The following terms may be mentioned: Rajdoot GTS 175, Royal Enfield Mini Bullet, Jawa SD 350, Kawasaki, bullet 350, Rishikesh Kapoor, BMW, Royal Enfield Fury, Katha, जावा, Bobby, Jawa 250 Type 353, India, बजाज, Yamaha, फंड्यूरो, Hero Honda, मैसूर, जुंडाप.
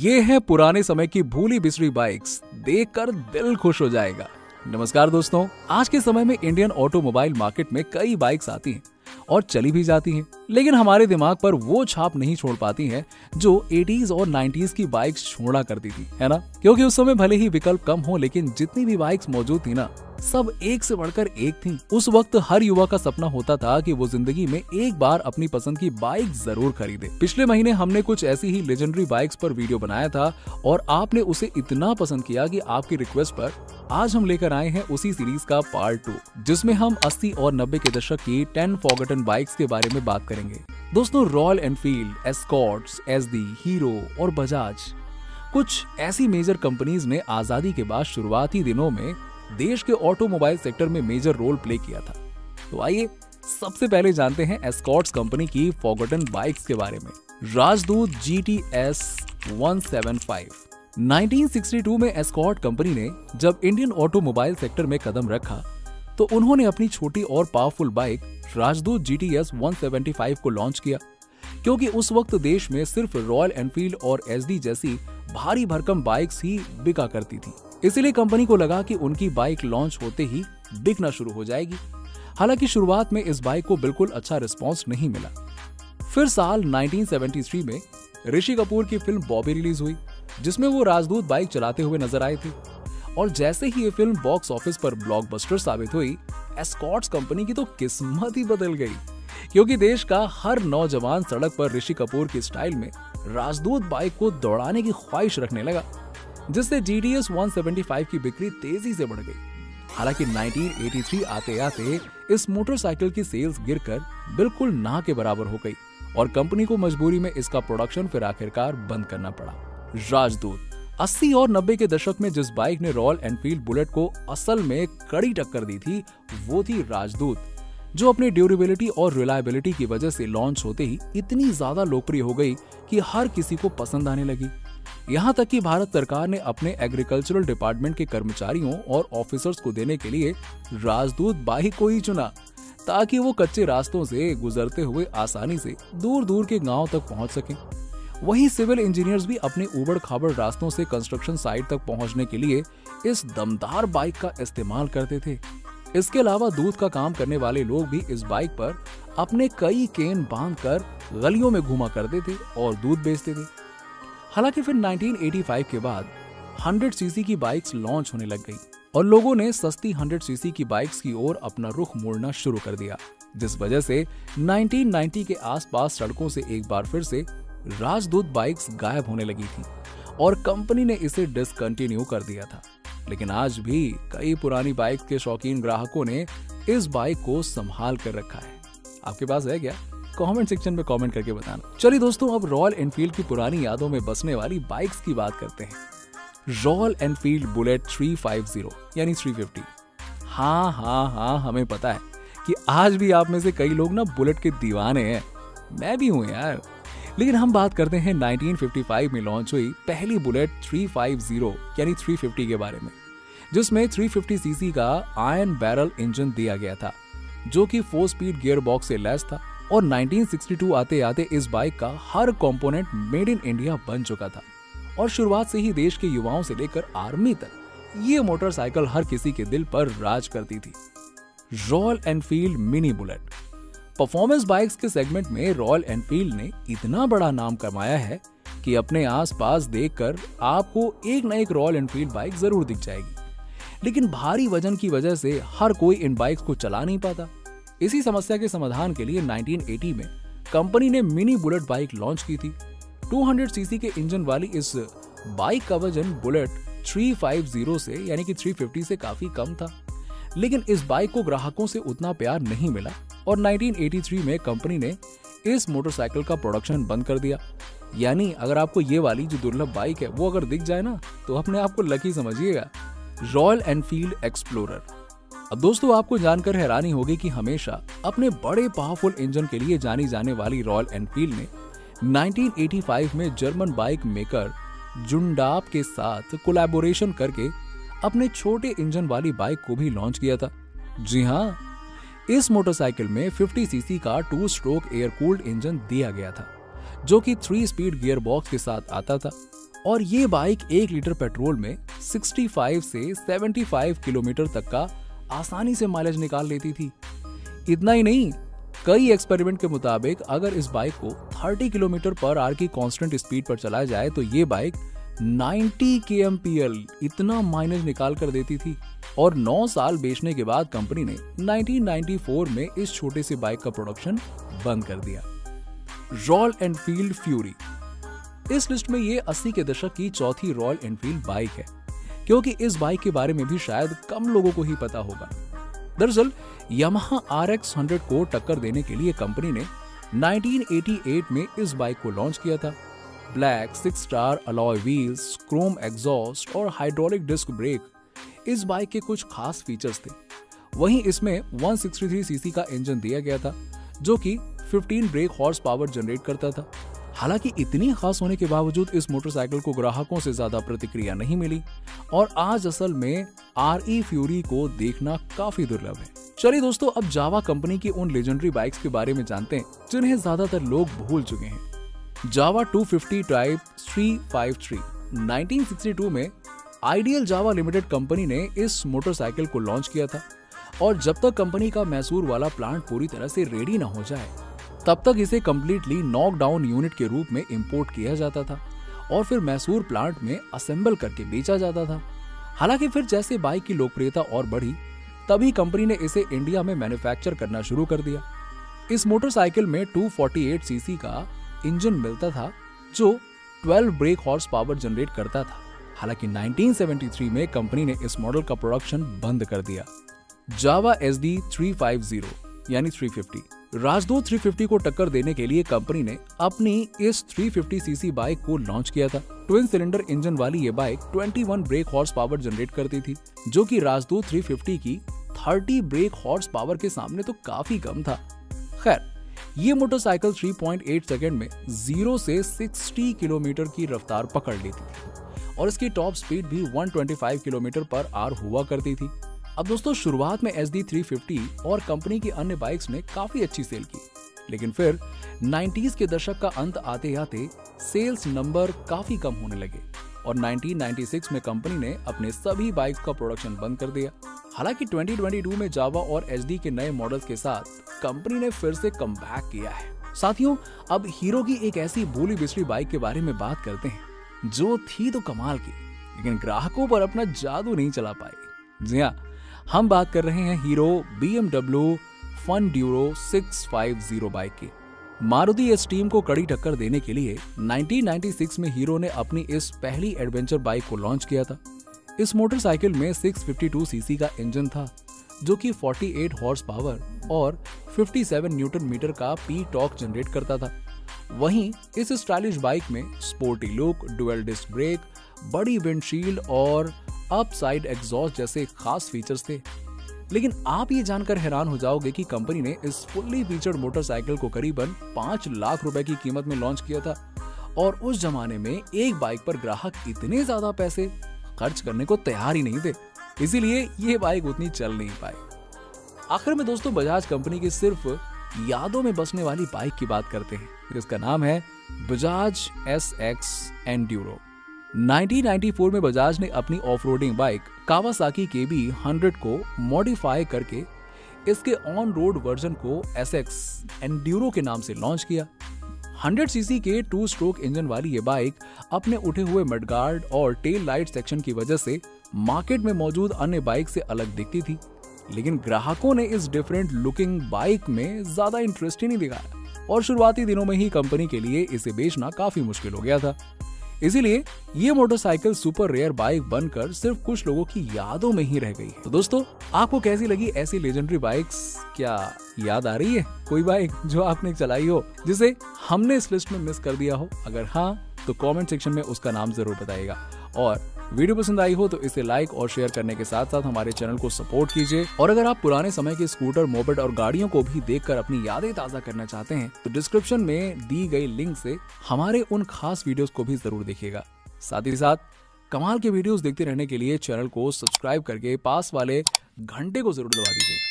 ये है पुराने समय की भूली बिसरी बाइक्स, देखकर दिल खुश हो जाएगा। नमस्कार दोस्तों, आज के समय में इंडियन ऑटोमोबाइल मार्केट में कई बाइक्स आती हैं और चली भी जाती हैं, लेकिन हमारे दिमाग पर वो छाप नहीं छोड़ पाती हैं जो 80s और 90s की बाइक्स छोड़ा करती थी, है ना। क्योंकि उस समय भले ही विकल्प कम हो, लेकिन जितनी भी बाइक्स मौजूद थी ना, सब एक से बढ़कर एक थी। उस वक्त हर युवा का सपना होता था कि वो जिंदगी में एक बार अपनी पसंद की बाइक जरूर खरीदे। पिछले महीने हमने कुछ ऐसी ही लेजेंडरी बाइक्स पर वीडियो बनाया था और आपने उसे इतना पसंद किया कि आपकी रिक्वेस्ट पर आज हम लेकर आए हैं उसी सीरीज का पार्ट 2, जिसमें हम 80 और 90 के दशक की 10 फॉरगॉटन बाइक्स के बारे में बात करेंगे। दोस्तों, Royal Enfield, Escorts, SD, Hero और बजाज कुछ ऐसी मेजर कंपनीज ने आजादी के बाद शुरुआती दिनों में देश के ऑटोमोबाइल सेक्टर में मेजर रोल प्ले किया था। तो आइए सबसे पहले जानते हैं एस्कॉर्ट्स कंपनी की फॉरगॉटन बाइक्स के बारे में। राजदूत GTS 175। 1962 में एस्कॉर्ट कंपनी ने जब इंडियन ऑटोमोबाइल सेक्टर में कदम रखा तो उन्होंने अपनी छोटी और पावरफुल बाइक राजदूत GTS 175 को लॉन्च किया, क्योंकि उस वक्त देश में सिर्फ रॉयल एनफील्ड और एसडी जैसी भारी भरकम बाइक्स ही बिका करती थी। इसीलिए कंपनी को लगा कि उनकी बाइक लॉन्च होते ही बिकना शुरू हो जाएगी। हालांकि शुरुआत में इस बाइक को बिल्कुल अच्छा रिस्पॉन्स नहीं मिला। फिर साल 1973 में ऋषि कपूर की फिल्म बॉबी रिलीज हुई, जिसमें वो राजदूत बाइक चलाते हुए नजर आए थे। और जैसे ही ये फिल्म बॉक्स ऑफिस पर ब्लॉकबस्टर साबित हुई, एस्कॉर्ट्स कंपनी की तो किस्मत ही बदल गई, क्योंकि देश का हर नौजवान सड़क पर ऋषि कपूर की स्टाइल में राजदूत बाइक को दौड़ाने की ख्वाहिश रखने लगा, जिससे GTS 175 की बिक्री तेजी से बढ़ गई। हालांकि 1983 आते आते इस मोटरसाइकिल की सेल्स गिरकर बिल्कुल ना के बराबर हो गई और कंपनी को मजबूरी में इसका प्रोडक्शन फिर आखिरकार बंद करना पड़ा। राजदूत 80 और 90 के दशक में जिस बाइक ने रॉयल एनफील्ड बुलेट को असल में कड़ी टक्कर दी थी, वो थी राजदूत, जो अपने ड्यूरेबिलिटी और रिलायबिलिटी की वजह से लॉन्च होते ही इतनी ज्यादा लोकप्रिय हो गई कि हर किसी को पसंद आने लगी। यहाँ तक कि भारत सरकार ने अपने एग्रीकल्चरल डिपार्टमेंट के कर्मचारियों और ऑफिसर्स को देने के लिए राजदूत बाइक को ही चुना, ताकि वो कच्चे रास्तों से गुजरते हुए आसानी से दूर दूर के गाँव तक पहुँच सकें। वहीं सिविल इंजीनियर्स भी अपने उबड़ खाबड़ रास्तों से कंस्ट्रक्शन साइट तक पहुंचने के लिए इस दमदार बाइक का इस्तेमाल करते थे। इसके अलावा दूध का काम करने वाले लोग भी इस बाइक पर अपने कई केन बांधकर गलियों में घुमा करते थे और दूध बेचते थे। हालांकि फिर 1985 के बाद 100cc की बाइक्स लॉन्च होने लग गई और लोगों ने सस्ती 100cc की बाइक्स की ओर अपना रुख मोड़ना शुरू कर दिया, जिस वजह से 1990 के आसपास सड़कों से एक बार फिर से राजदूत बाइक्स गायब होने लगी थी और कंपनी ने इसे डिसकंटिन्यू कर दिया था। लेकिन आज भी कई पुरानी बाइक के शौकीन ग्राहकों ने इस बाइक को संभाल कर रखा है। आपके पास है क्या? कमेंट सेक्शन में कमेंट करके बताना। चलिए दोस्तों, अब रॉयल एनफील्ड की पुरानी यादों में बसने वाली बाइक्स की बात करते हैं। रॉयल एनफील्ड बुलेट 350 यानी 350। हाँ, हमें पता है कि आज भी आप में से कई लोग ना बुलेट के दीवाने हैं, मैं भी हूँ यार। लेकिन हम बात करते हैं 1955 में लॉन्च हुई पहली बुलेट 350 यानी 350 के बारे में, जिसमें 350 सीसी का आयरन बैरल इंजन दिया गया था, जो कि 4-स्पीड गियर बॉक्स से लैस था। और 1962 आते आते इस बाइक का हर कंपोनेंट मेड इन इंडिया बन चुका था और शुरुआत से ही देश के युवाओं से लेकर आर्मी तक ये मोटरसाइकिल हर किसी के दिल पर राज करती थी। Royal Enfield mini bullet. Performance bikes के सेगमेंट में रॉयल एनफील्ड ने इतना बड़ा नाम कमाया है कि अपने आसपास देखकर आपको एक ना एक रॉयल एनफील्ड बाइक जरूर दिख जाएगी। लेकिन भारी वजन की वजह से हर कोई इन बाइक्स को चला नहीं पाता। इसी समस्या के समाधान के लिए 1980 में कंपनी ने मिनी बुलेट बाइक लॉन्च की थी। 200 सीसी के इंजन वाली इस बाइक का वजन बुलेट 350 से यानी कि 350 से काफी कम था, लेकिन इस बाइक को ग्राहकों से उतना प्यार नहीं मिला और 1983 में कंपनी ने इस मोटरसाइकिल का प्रोडक्शन बंद कर दिया। यानी अगर आपको ये वाली जो दुर्लभ बाइक है वो अगर दिख जाए ना, तो अपने आप को लकी समझिएगा। Royal Enfield Explorer. अब दोस्तों, आपको जानकर हैरानी होगी कि हमेशा अपने बड़े पावरफुल इंजन के लिए जानी जाने वाली रॉयल एनफील्ड ने 1985 में जर्मन बाइक मेकर जुंडाप के साथ कोलैबोरेशन करके अपने छोटे इंजन वाली बाइक को भी लॉन्च किया था। जी हाँ, इस मोटरसाइकिल में 50 सीसी का 2-स्ट्रोक एयर कूल्ड इंजन दिया गया था, जो कि 3-स्पीड गियर बॉक्स के साथ आता था और ये बाइक 1 लीटर पेट्रोल में 65 से 75 किलोमीटर तक का आसानी से माइलेज निकाल लेती थी। इतना ही नहीं, कई एक्सपेरिमेंट के मुताबिक अगर इस बाइक को 30 किलोमीटर पर आर की कांस्टेंट स्पीड पर चलाया जाए तो ये बाइक 90 kmpl इतना माइलेज निकाल कर देती थी। और 9 साल बेचने के बाद कंपनी ने 1994 में इस छोटे से बाइक का प्रोडक्शन बंद कर दिया। रॉयल एनफील्ड फ्यूरी, इस लिस्ट में ये 80 के दशक की चौथी रॉयल एनफील्ड बाइक है, क्योंकि इस बाइक के बारे में भी शायद कम लोगों को ही पता होगा। दरअसल यामाहा RX 100 को टक्कर देने के लिए कंपनी ने 1988 में इस बाइक को लॉन्च किया था। ब्लैक 6-स्टार अलॉय व्हील्स, क्रोम एग्जॉस्ट और हाइड्रोलिक डिस्क ब्रेक इस बाइक के कुछ खास फीचर्स थे। वहीं इसमें 163 सीसी का इंजन दिया गया था जो कि 15 ब्रेक हॉर्स पावर जनरेट करता था। हालांकि इतनी खास होने के बावजूद इस मोटरसाइकिल को ग्राहकों से ज्यादा प्रतिक्रिया नहीं मिली और आज असल में RE फ्यूरी को देखना काफी दुर्लभ है। चलिए दोस्तों, अब जावा कंपनी की उन लेजेंडरी बाइक्स के बारे में जानते हैं जिन्हें ज्यादातर लोग भूल चुके हैं। जावा 250 टाइप 353। 1962 में आइडियल जावा लिमिटेड कंपनी ने इस मोटरसाइकिल को लॉन्च किया था और जब तक कंपनी का मैसूर वाला प्लांट पूरी तरह से रेडी न हो जाए तब तक इसे कम्प्लीटली नॉकडाउन यूनिट के रूप में इंपोर्ट किया जाता था और फिर मैसूर प्लांट में असेंबल करके बेचा जाता था। हालांकि फिर जैसे बाइक की लोकप्रियता और बढ़ी तभी कंपनी ने इसे इंडिया में मैन्युफैक्चर करना शुरू कर दिया। इस मोटरसाइकिल में 248 सीसी का इंजन मिलता था जो 12 ब्रेक हॉर्स पावर जनरेट करता था। हालांकि 1973 में कंपनी ने इस मॉडल का प्रोडक्शन बंद कर दिया। जावा SD 350 यानी 350 राजदूत 350 को टक्कर देने के लिए कंपनी ने अपनी इस 350 सीसी बाइक को लॉन्च किया था। ट्विन सिलेंडर इंजन वाली ये bike 21 brake horse power generate करती थी जो कि राजदूत 350 की 30 ब्रेक हॉर्स पावर के सामने तो काफी कम था। खैर, ये मोटरसाइकिल 3.8 सेकंड में 0 से 60 किलोमीटर की रफ्तार पकड़ लेती थी और इसकी टॉप स्पीड भी 125 किलोमीटर पर आर हुआ करती थी। अब दोस्तों, शुरुआत में SD 350 और कंपनी की अन्य बाइक्स ने काफी अच्छी सेल की, लेकिन फिर 90s के दशक का अंत आते आते सेल्स नंबर काफी कम होने लगे और 1996 में कंपनी ने अपने सभी बाइक्स का प्रोडक्शन बंद कर दिया। हालांकि 2022 में जावा और SD के नए मॉडल्स के साथ कंपनी ने फिर से कमबैक किया है। साथियों, अब हीरो की एक ऐसी भूली बिसरी बाइक के बारे में बात करते हैं जो थी तो कमाल की, लेकिन ग्राहकों पर अपना जादू नहीं चला पाई। जी हाँ, हम बात कर रहे हैं हीरो BMW फंड्यूरो 650 बाइक की। मारुति इस टीम को कड़ी टक्कर देने के लिए 1996 में हीरो ने अपनी इस पहली एडवेंचर बाइक को लॉन्च किया था। इस मोटरसाइकिल में 652 सीसी का इंजन था जो कि 48 हॉर्स पावर और 57 न्यूटन मीटर का पी टॉर्क जनरेट करता था। वहीं इस स्टाइलिश बाइक में sporty look, dual disc brake, बड़ी विंडशील्ड और अपसाइड एग्जॉस्ट जैसे खास फीचर्स थे। लेकिन आप ये जानकर हैरान हो जाओगे कि कंपनी ने इस फुल्ली फीचर्ड मोटरसाइकिल को करीबन 5 लाख रुपए की कीमत में लॉन्च किया था और उस जमाने में एक बाइक पर ग्राहक इतने ज्यादा पैसे खर्च करने को तैयार ही नहीं थे, इसीलिए ये बाइक उतनी चल नहीं पाई। आखिर में दोस्तों, बजाज कंपनी की सिर्फ यादों में बसने वाली बाइक की बात करते हैं जिसका नाम है बजाज SX एंड्यूरो। 1994 में बजाज ने अपनी ऑफ-रोडिंग बाइक कावासाकी KB 100 को मॉडिफाई करके इसके ऑन रोड वर्जन को SX एंड्यूरो के नाम से लॉन्च किया। 100 सीसी के 2-स्ट्रोक इंजन वाली ये बाइक अपने उठे हुए मडगार्ड और टेल लाइट सेक्शन की वजह से मार्केट में मौजूद अन्य बाइक से अलग दिखती थी, लेकिन ग्राहकों ने इस डिफरेंट लुकिंग बाइक में ज्यादा इंटरेस्ट ही नहीं दिखाया और शुरुआती दिनों में ही कंपनी के लिए इसे बेचना काफी मुश्किल हो गया था। इसीलिए ये मोटरसाइकिल सुपर रेयर बाइक बनकर सिर्फ कुछ लोगों की यादों में ही रह गई है। तो दोस्तों, आपको कैसी लगी ऐसी लेजेंडरी बाइक्स? क्या याद आ रही है कोई बाइक जो आपने चलाई हो जिसे हमने इस लिस्ट में मिस कर दिया हो? अगर हाँ तो कमेंट सेक्शन में उसका नाम जरूर बताइएगा। और वीडियो पसंद आई हो तो इसे लाइक और शेयर करने के साथ साथ हमारे चैनल को सपोर्ट कीजिए। और अगर आप पुराने समय के स्कूटर, मोपेड और गाड़ियों को भी देखकर अपनी यादें ताज़ा करना चाहते हैं तो डिस्क्रिप्शन में दी गई लिंक से हमारे उन खास वीडियोस को भी जरूर देखिएगा। साथ ही साथ कमाल के वीडियोस देखते रहने के लिए चैनल को सब्सक्राइब करके पास वाले घंटे को जरूर दबा दीजिएगा।